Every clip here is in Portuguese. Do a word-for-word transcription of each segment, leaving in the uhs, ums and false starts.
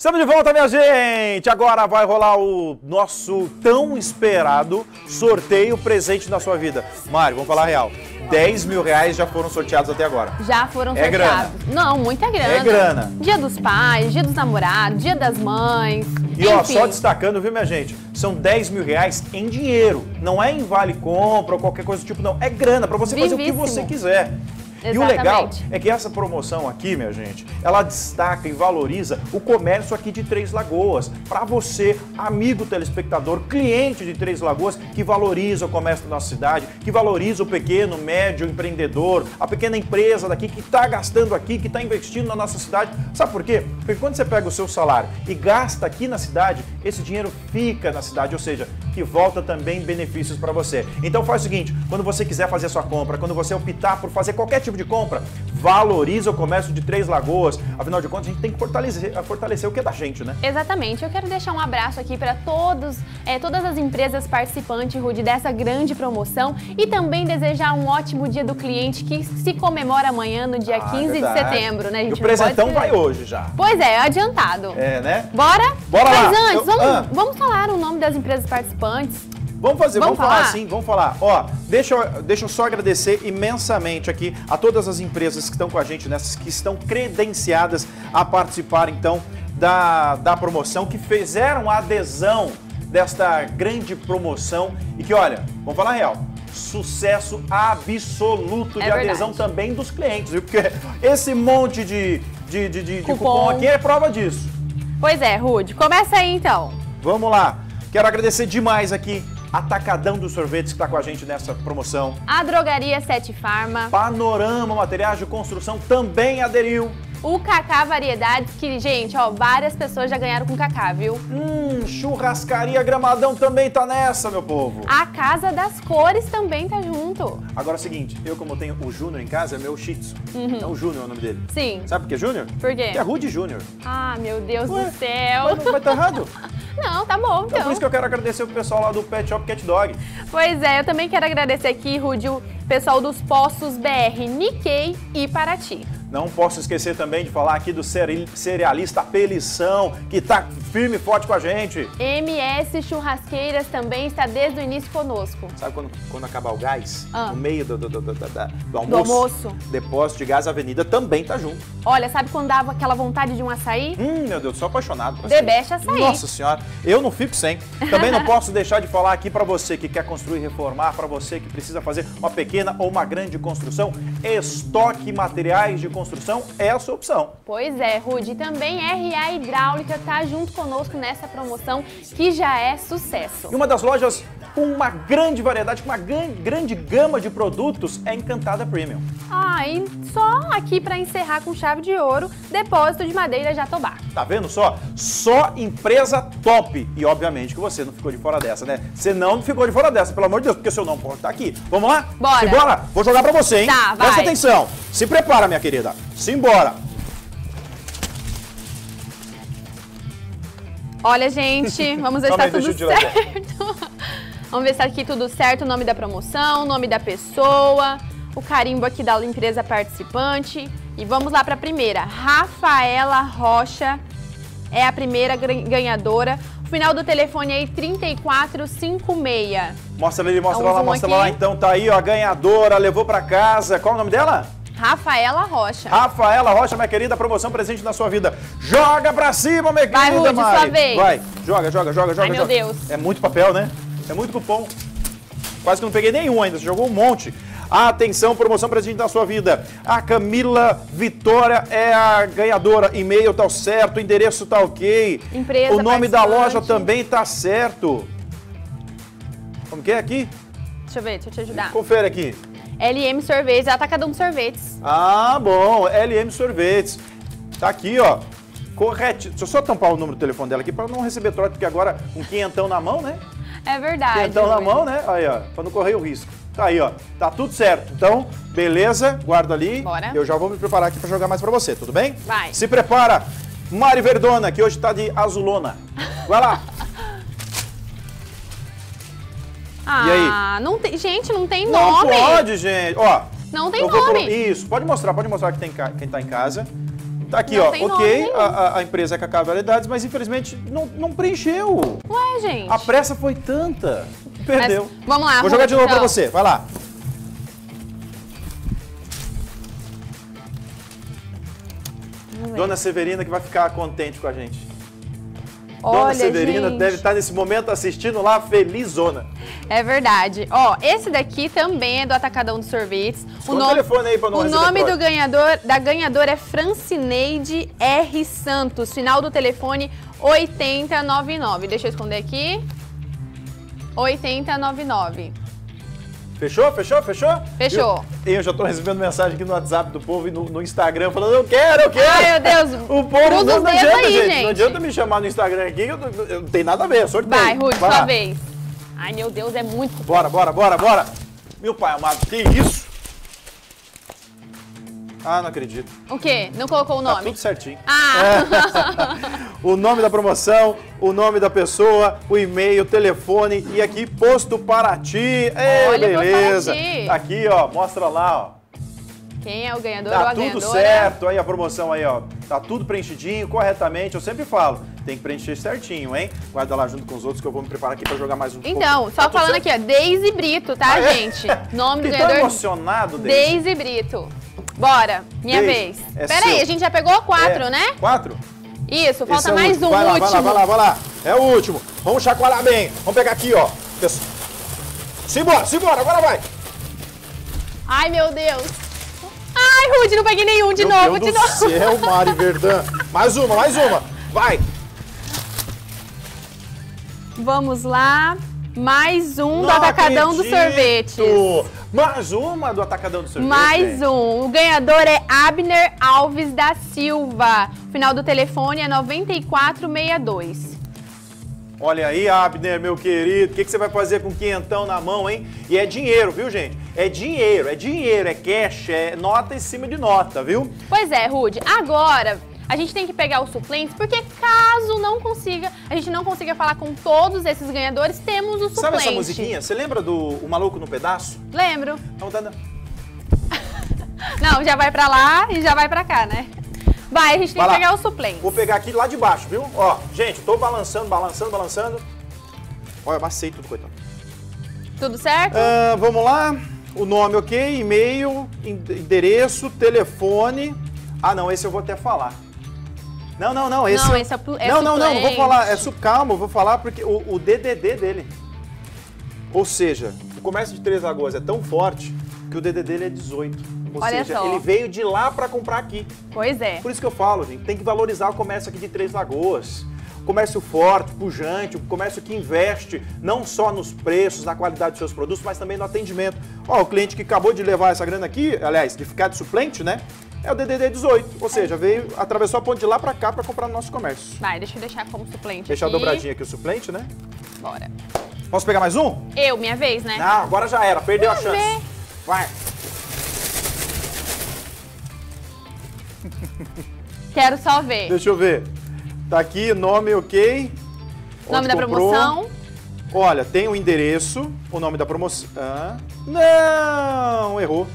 Estamos de volta, minha gente! Agora vai rolar o nosso tão esperado sorteio presente na sua vida. Mário, vamos falar a real. dez mil reais já foram sorteados até agora. Já foram é sorteados. Grana. Não, muita grana. É grana. Dia dos pais, dia dos namorados, dia das mães. E enfim. Ó, só destacando, viu, minha gente? São dez mil reais em dinheiro. Não é em vale-compra ou qualquer coisa do tipo, não. É grana pra você Vivíssimo. fazer o que você quiser. Exatamente. E o legal é que essa promoção aqui, minha gente, ela destaca e valoriza o comércio aqui de Três Lagoas. Para você, amigo telespectador, cliente de Três Lagoas, que valoriza o comércio da nossa cidade, que valoriza o pequeno, médio empreendedor, a pequena empresa daqui que está gastando aqui, que está investindo na nossa cidade. Sabe por quê? Porque quando você pega o seu salário e gasta aqui na cidade, esse dinheiro fica na cidade, ou seja, que volta também benefícios para você. Então faz o seguinte, quando você quiser fazer a sua compra, quando você optar por fazer qualquer tipo de compra, valoriza o comércio de Três Lagoas. Afinal de contas, a gente tem que fortalecer, fortalecer o que é da gente, né? Exatamente. Eu quero deixar um abraço aqui para todos, é, todas as empresas participantes, Rudy, dessa grande promoção e também desejar um ótimo dia do cliente que se comemora amanhã, no dia ah, quinze verdade. de setembro, né, gente? E o presentão vai hoje já. Pois é, adiantado. É, né? Bora? Bora Mas lá. Mas antes, Eu... vamos, ah. vamos falar o nome das empresas participantes. Vamos fazer, vamos, vamos falar? falar sim, vamos falar. Ó, deixa eu, deixa eu só agradecer imensamente aqui a todas as empresas que estão com a gente, nessas que estão credenciadas a participar, então, da, da promoção, que fizeram a adesão desta grande promoção e que, olha, vamos falar a real, sucesso absoluto é de verdade. adesão também dos clientes, viu? Porque esse monte de, de, de, de, cupom. de cupom aqui é prova disso. Pois é, Rudy, começa aí, então. Vamos lá. Quero agradecer demais aqui Atacadão dos Sorvetes, que está com a gente nessa promoção. A Drogaria Sete Farma. Panorama, materiais de construção, também aderiu. O Cacá Variedade, que, gente, ó, várias pessoas já ganharam com Cacá, viu? Hum, Churrascaria Gramadão também tá nessa, meu povo. A Casa das Cores também tá junto. Agora é o seguinte, eu como tenho o Júnior em casa, é meu Shih Tzu. Uhum. Então o Júnior é o nome dele. Sim. Sabe por que Júnior? Por quê? Porque é Rudy Júnior. Ah, meu Deus Ué, do céu. Mas não vai tá errado? Não, tá bom, então. então. Por isso que eu quero agradecer o pessoal lá do Pet Shop Cat Dog. Pois é, eu também quero agradecer aqui, Rudy, o pessoal dos Postos B R, Nikkei e Paraty. Não posso esquecer também de falar aqui do Cerealista Apelição, que tá firme e forte com a gente. M S Churrasqueiras também está desde o início conosco. Sabe quando, quando acabar o gás? Ah. No meio do, do, do, do, do, do, almoço, do almoço. Depósito de Gás Avenida também tá junto. Olha, sabe quando dava aquela vontade de um açaí? Hum, meu Deus, sou apaixonado por açaí. Debeche açaí. Nossa senhora, eu não fico sem. Também não posso deixar de falar aqui para você que quer construir, reformar, para você que precisa fazer uma pequena ou uma grande construção, Estoque Materiais de Construção. Construção é a sua opção. Pois é, Rudy. Também R A Hidráulica está junto conosco nessa promoção que já é sucesso. E uma das lojas com uma grande variedade, com uma grande gama de produtos é Encantada Premium. Ah, e só aqui para encerrar com chave de ouro, Depósito de Madeira Jatobá. Tá vendo só? Só empresa top. E obviamente que você não ficou de fora dessa, né? Você não ficou de fora dessa, pelo amor de Deus, porque o seu não pode estar aqui. Vamos lá? Bora. Simbora? Vou jogar para você, hein? Tá, vai. Presta atenção. Se prepara, minha querida. Simbora! Olha, gente, vamos ver se tá tudo certo. Vamos ver se tá aqui tudo certo, o nome da promoção, o nome da pessoa, o carimbo aqui da empresa participante. E vamos lá para a primeira. Rafaela Rocha é a primeira ganhadora. O final do telefone aí, trinta e quatro cinquenta e seis. Mostra ali, mostra lá, mostra lá. Então tá aí, ó, a ganhadora, levou para casa. Qual é o nome dela? Rafaela Rocha. Rafaela Rocha, minha querida, promoção presente na sua vida. Joga pra cima, minha Vai, querida, Rudy, sua vez. Vai, joga, joga, joga, joga. Ai, meu joga. Deus. É muito papel, né? É muito cupom. Quase que não peguei nenhum ainda, você jogou um monte. Atenção, promoção presente na sua vida. A Camila Vitória é a ganhadora. E-mail tá certo, endereço tá ok. Empresa O nome da loja também tá certo. Como que é aqui? Deixa eu ver, deixa eu te ajudar. Confere aqui. L M Sorvetes, Atacadão dos Sorvetes. Ah, bom, L M Sorvetes. Tá aqui, ó. Correto. Deixa eu só tampar o número do telefone dela aqui para não receber trote, porque agora um quinhentão na mão, né? É verdade. Quinhentão na mão, né? Aí, ó, para não correr o risco. Tá aí, ó. Tá tudo certo. Então, beleza, guarda ali. Bora. Eu já vou me preparar aqui para jogar mais para você, tudo bem? Vai. Se prepara. Mari Verdona, que hoje tá de azulona. Vai lá. Ah, e aí? Não tem, gente, não tem não nome. Não pode, gente. Ó, não tem nome. Vou, isso, pode mostrar, pode mostrar que tem, quem tá em casa. Tá aqui, não, ó, ok, a, a empresa é Cacá Variedades, mas infelizmente não, não preencheu. Ué, gente. A pressa foi tanta, perdeu. Mas, vamos lá. Vou jogar de novo então pra você, vai lá. Dona Severina, que vai ficar contente com a gente. Olha, Dona Severina, gente, deve estar nesse momento assistindo lá, felizona. É verdade. Ó, esse daqui também é do Atacadão dos Sorvetes. O nome, telefone aí pra nós, o nome do ganhador, da ganhadora é Francineide R. Santos. Final do telefone oito zero nove nove. Deixa eu esconder aqui. oito zero nove nove. Fechou? Fechou? Fechou? Fechou. Eu, eu já tô recebendo mensagem aqui no WhatsApp do povo e no, no Instagram falando, eu quero, eu quero. Ai, meu Deus. O povo não, não adianta, aí, gente. gente. Não adianta me chamar no Instagram aqui, eu, eu, eu não tem nada a ver, sorteio. Vai, Ruth, sua lá. vez. Ai, meu Deus, é muito... Bora, bora, bora, bora. Meu pai amado, que isso? Ah, não acredito. O quê? Não colocou o nome? Tá tudo certinho. Ah! É. O nome da promoção, o nome da pessoa, o e-mail, o telefone e aqui, Posto Paraty. Ei, olha, beleza. Paraty. Aqui, ó, mostra lá, ó. Quem é o ganhador ou a ganhadora? Tá tudo certo. Aí a promoção aí, ó. Tá tudo preenchidinho, corretamente. Eu sempre falo, tem que preencher certinho, hein? Guarda lá junto com os outros que eu vou me preparar aqui pra jogar mais um pouco. Então, só tá falando certo aqui, ó, Deise Brito, tá, ah, é? gente? Nome do ganhador. Tá emocionado, Deise? Deise Brito. Bora, minha Deise, vez. É Pera seu. aí, a gente já pegou quatro, é, né? Quatro? Isso, falta é mais último. um, vai lá, último. Vai lá, vai lá, vai lá. É o último. Vamos chacoalhar bem. Vamos pegar aqui, ó. Simbora, simbora, agora vai. Ai, meu Deus. Ai, Rude, não peguei nenhum. De meu novo, Deus de do novo. Céu, Mari Verdã. Mais uma, mais uma. Vai. Vamos lá. Mais um não do Atacadão acredito. dos Sorvetes. Mais uma do Atacadão do Sorvete. Mais um. O ganhador é Abner Alves da Silva. O final do telefone é nove quatro seis dois. Olha aí, Abner, meu querido. O que, que você vai fazer com o quinhentão na mão, hein? E é dinheiro, viu, gente? É dinheiro, é dinheiro, é cash, é nota em cima de nota, viu? Pois é, Rude. Agora... a gente tem que pegar os suplentes, porque caso não consiga, a gente não consiga falar com todos esses ganhadores, temos o suplente. Sabe essa musiquinha? Você lembra do O Maluco no Pedaço? Lembro. Não, tá, não. Não, já vai pra lá e já vai pra cá, né? Vai, a gente tem vai que lá. pegar o suplente. Vou pegar aqui lá de baixo, viu? Ó, gente, tô balançando, balançando, balançando. Olha, eu amassei tudo, coitado. Tudo certo? Uh, vamos lá. O nome, ok? E-mail, endereço, telefone. Ah, não, esse eu vou até falar. Não, não, não, esse... Não, esse é, é não, não, não, não vou falar, é calma, vou falar porque o, o D D D dele, ou seja, o comércio de Três Lagoas é tão forte que o D D D dele é dezoito, ou Olha seja, só. ele veio de lá para comprar aqui. Pois é. Por isso que eu falo, gente, tem que valorizar o comércio aqui de Três Lagoas. Comércio forte, pujante, o comércio que investe não só nos preços, na qualidade dos seus produtos, mas também no atendimento. Ó, o cliente que acabou de levar essa grana aqui, aliás, de ficar de suplente, né? É o D D D dezoito, ou seja, veio, atravessou a ponte de lá pra cá pra comprar no nosso comércio. Vai, deixa eu deixar como suplente Deixar aqui. dobradinho aqui o suplente, né? Bora. Posso pegar mais um? Eu, minha vez, né? Ah, agora já era, perdeu minha a chance. Vez. Vai. Quero só ver. Deixa eu ver. Tá aqui, nome, ok. Nome Onde da comprou. promoção. Olha, tem o endereço, o nome da promoção. Ah, não, errou.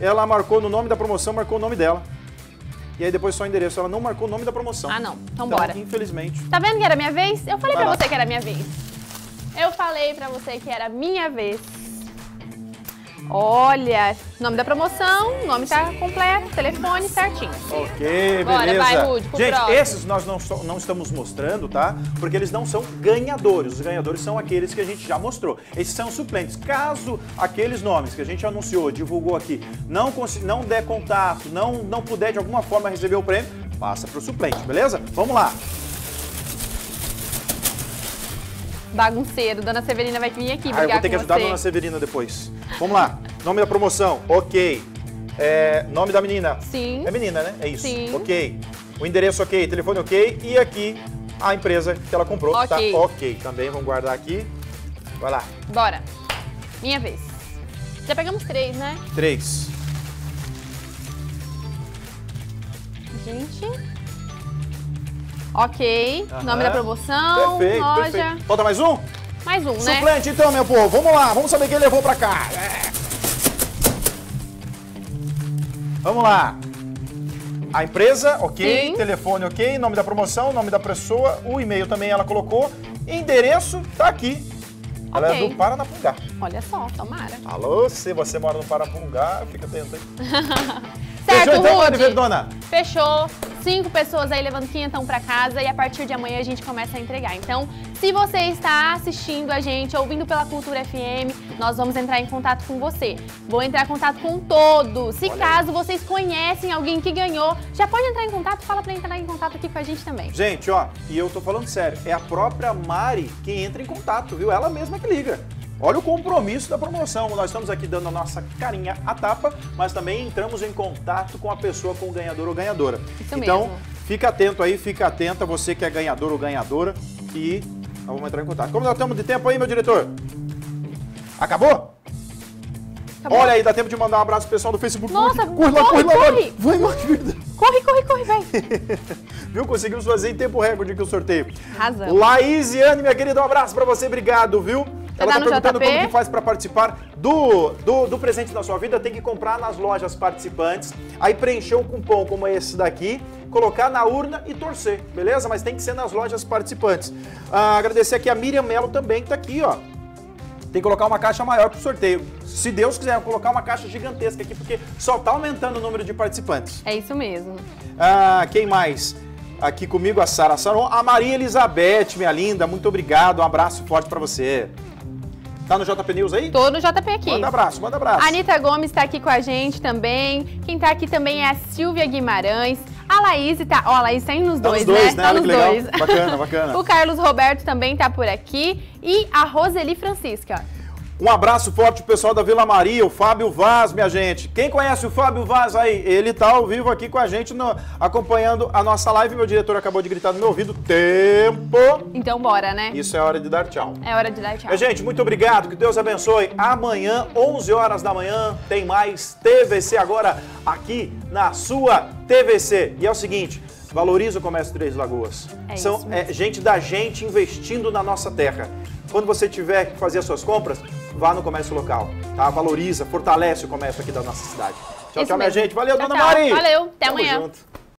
Ela marcou no nome da promoção, marcou o nome dela. E aí depois só o endereço. Ela não marcou o nome da promoção. Ah, não. Então, então bora. Infelizmente. Tá vendo que era minha vez? Eu falei Vai pra lá. você que era minha vez. Eu falei pra você que era minha vez. Olha, nome da promoção, nome tá completo, telefone certinho. Ok, Bora, beleza. Vai, Rude, pro Gente, próximo. esses nós não, so, não estamos mostrando, tá? Porque eles não são ganhadores. Os ganhadores são aqueles que a gente já mostrou. Esses são suplentes. Caso aqueles nomes que a gente anunciou, divulgou aqui, não, não der contato, não, não puder de alguma forma receber o prêmio, passa pro suplente, beleza? Vamos lá. Bagunceiro, Dona Severina vai vir aqui brigar com você. Ah, eu vou ter que ajudar a Dona Severina depois. Vamos lá, nome da promoção, ok. É, nome da menina. Sim. É menina, né? É isso. Sim. Ok. O endereço, ok. Telefone, ok. E aqui, a empresa que ela comprou, okay. tá ok. Também vamos guardar aqui. Vai lá. Bora. Minha vez. Já pegamos três, né? Três. Gente... Ok, uhum. nome da promoção, perfeito, loja... Perfeito. Falta mais um? Mais um, Suplente, né? Suplente então, meu povo. Vamos lá, vamos saber quem levou pra cá. É. Vamos lá. A empresa, ok. Sim. Telefone, ok. Nome da promoção, nome da pessoa, o e-mail também ela colocou. Endereço, tá aqui. Ela okay. é do Paranapungá. Olha só, tomara. Alô, se você mora no Paranapungá, fica atento aí. Certo, fechou então, Mari Verdona? Fechou. Cinco pessoas aí levando quinhentão pra casa e a partir de amanhã a gente começa a entregar. Então, se você está assistindo a gente, ouvindo pela Cultura F M, nós vamos entrar em contato com você. Vou entrar em contato com todos. Se Olha caso aí. vocês conhecem alguém que ganhou, já pode entrar em contato, fala pra entrar em contato aqui com a gente também. Gente, ó, e eu tô falando sério, é a própria Mari quem entra em contato, viu? Ela mesma que liga. Olha o compromisso da promoção. Nós estamos aqui dando a nossa carinha à tapa, mas também entramos em contato com a pessoa, com o ganhador ou ganhadora. Isso então, mesmo. Fica atento aí, fica atenta, você que é ganhador ou ganhadora, e nós vamos entrar em contato. Como nós estamos de tempo aí, meu diretor? Acabou? Acabou. Olha aí, dá tempo de mandar um abraço pro pessoal do Facebook. Nossa, corre, corre, lá, corre, corre, corre. Lá, vai, lá, querida. Corre, corre, corre, vai. Viu? Conseguimos fazer em tempo recorde aqui o sorteio. Razão. Laísiane, minha querida, um abraço pra você, obrigado, viu? Ela tá perguntando como que faz para participar do, do, do presente da sua vida. Tem que comprar nas lojas participantes, aí preencher um cupom como esse daqui, colocar na urna e torcer, beleza? Mas tem que ser nas lojas participantes. Ah, agradecer aqui a Miriam Mello também, que está aqui, ó. Tem que colocar uma caixa maior pro sorteio. Se Deus quiser, colocar uma caixa gigantesca aqui, porque só tá aumentando o número de participantes. É isso mesmo. Ah, quem mais? Aqui comigo a Sara Saron. A Maria Elizabeth, minha linda, muito obrigado. Um abraço forte para você. Tá no J P News aí? Tô no J P aqui. Manda abraço, manda abraço. A Anitta Gomes tá aqui com a gente também. Quem tá aqui também é a Silvia Guimarães. A Laís tá... Ó, a Laís tá indo nos tá dois, nos dois, né? né? Tá Olha nos que dois. Legal. Bacana, bacana. O Carlos Roberto também tá por aqui. E a Roseli Francisca. Um abraço forte pro pessoal da Vila Maria, o Fábio Vaz, minha gente. Quem conhece o Fábio Vaz aí? Ele tá ao vivo aqui com a gente, no, acompanhando a nossa live. Meu diretor acabou de gritar no meu ouvido. Tempo! Então bora, né? Isso é hora de dar tchau. É hora de dar tchau. Minha gente, muito obrigado, que Deus abençoe. Amanhã, onze horas da manhã, tem mais T V C agora aqui na sua T V C. E é o seguinte... Valoriza o comércio de Três Lagoas. É São é, gente da gente investindo na nossa terra. Quando você tiver que fazer as suas compras, vá no comércio local, tá? Valoriza, fortalece o comércio aqui da nossa cidade. Tchau, isso tchau, mesmo. minha gente. Valeu, tchau, dona tchau. Mari. Valeu, até Tamo amanhã. Junto.